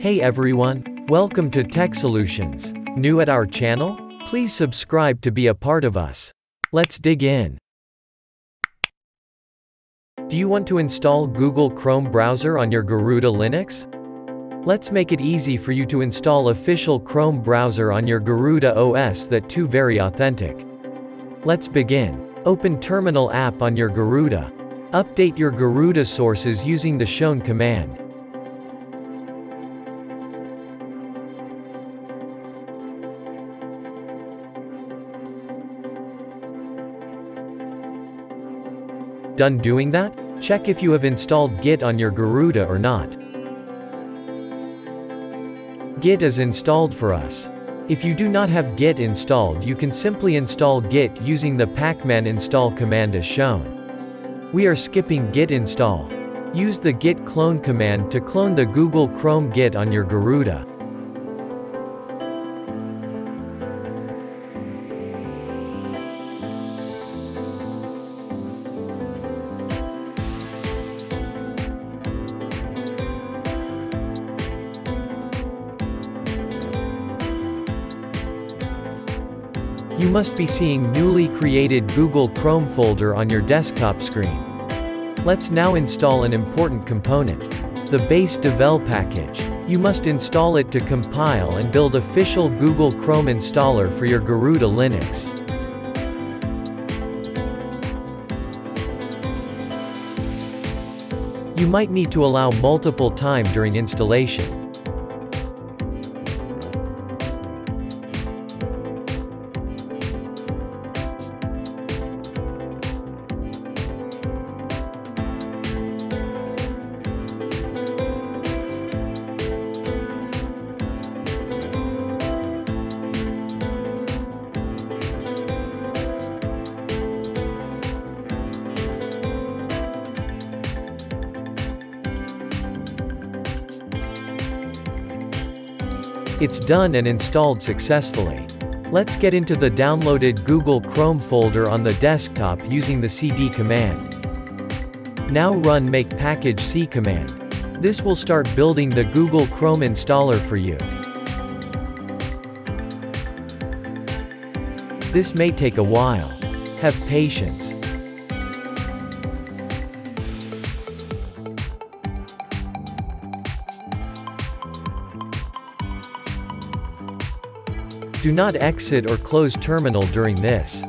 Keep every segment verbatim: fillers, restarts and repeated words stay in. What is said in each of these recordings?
Hey everyone, welcome to Tech Solutions. New at our channel? Please subscribe to be a part of us. Let's dig in. Do you want to install Google Chrome browser on your Garuda Linux? Let's make it easy for you to install official Chrome browser on your Garuda O S that too very authentic. Let's begin. Open Terminal app on your Garuda. Update your Garuda sources using the shown command. Done doing that? Check if you have installed Git on your Garuda or not. Git is installed for us. If you do not have Git installed, you can simply install Git using the Pacman install command as shown. We are skipping Git install. Use the git clone command to clone the Google Chrome Git on your Garuda. You must be seeing newly created Google Chrome folder on your desktop screen. Let's now install an important component, the Base Devel package. You must install it to compile and build official Google Chrome installer for your Garuda Linux. You might need to allow multiple time during installation. It's done and installed successfully. Let's get into the downloaded Google Chrome folder on the desktop using the cd command. Now run makepkg command. This will start building the Google Chrome installer for you. This may take a while. Have patience. Do not exit or close terminal during this.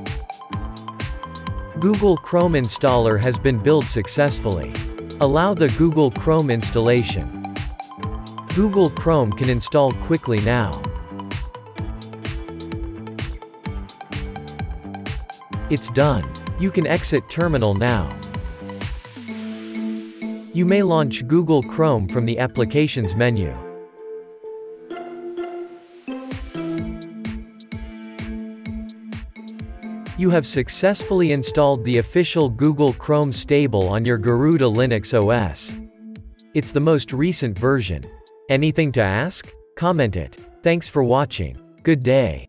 Google Chrome installer has been built successfully. Allow the Google Chrome installation. Google Chrome can install quickly now. It's done. You can exit terminal now. You may launch Google Chrome from the applications menu. You have successfully installed the official Google Chrome stable on your Garuda Linux O S. It's the most recent version. Anything to ask? Comment it. Thanks for watching. Good day.